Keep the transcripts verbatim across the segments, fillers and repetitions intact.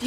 Do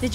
Did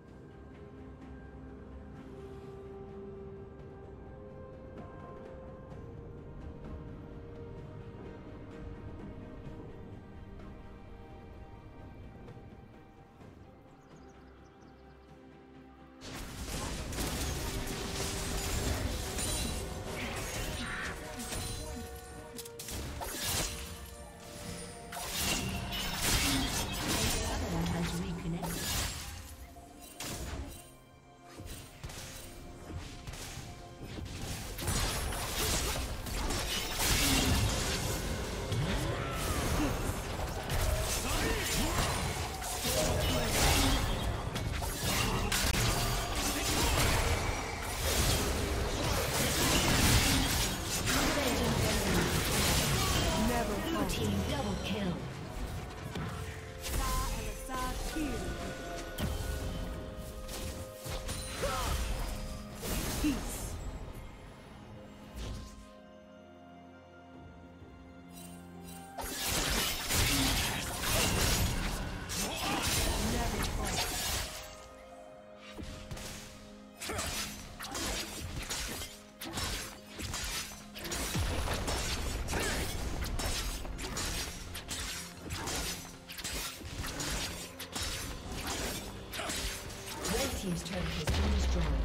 Team's turret has been destroyed.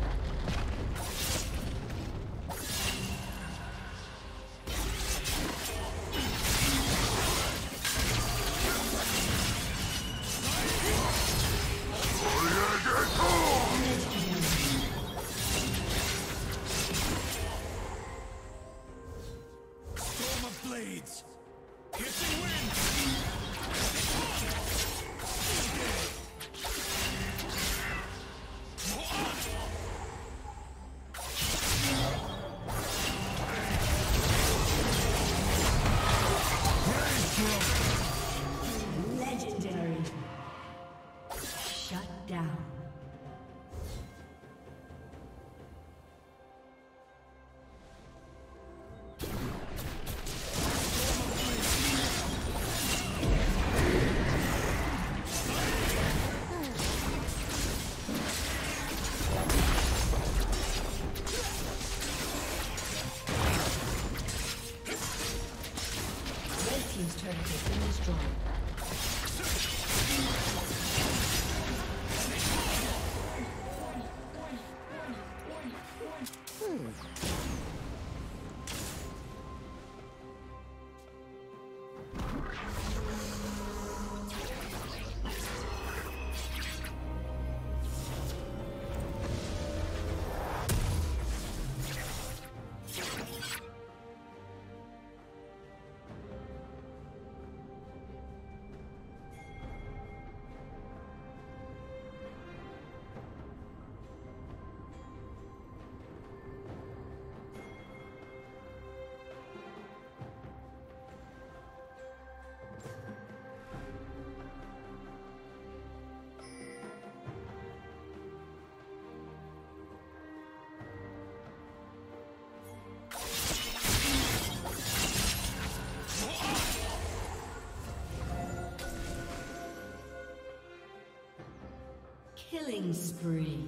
Killing spree.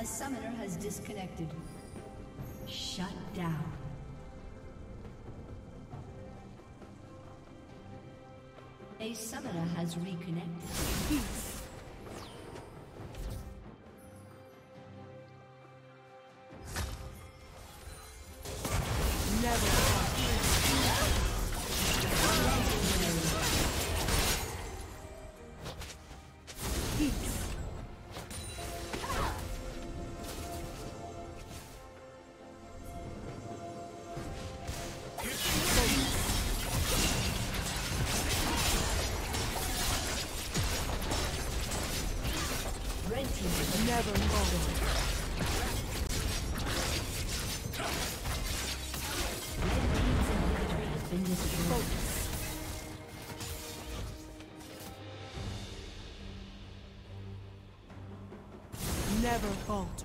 A summoner has disconnected. Shut down. A summoner has reconnected. Peace. Never hold it.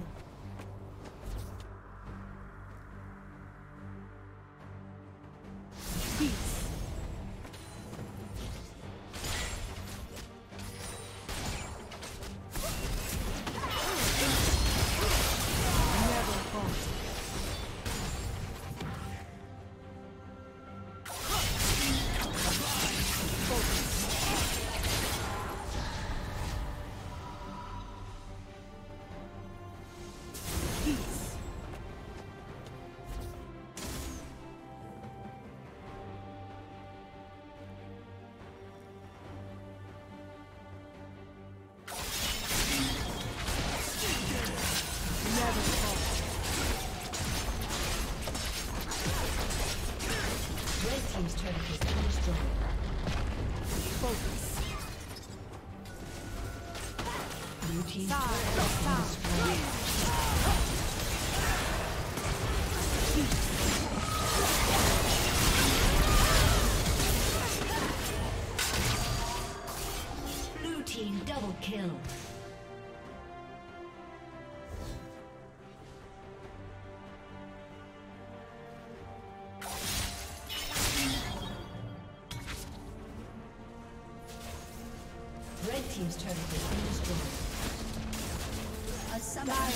team's turret has been destroyed. Focus. Blue team's turret has been destroyed. Double kill. Red team's turret has been destroyed. A summoner has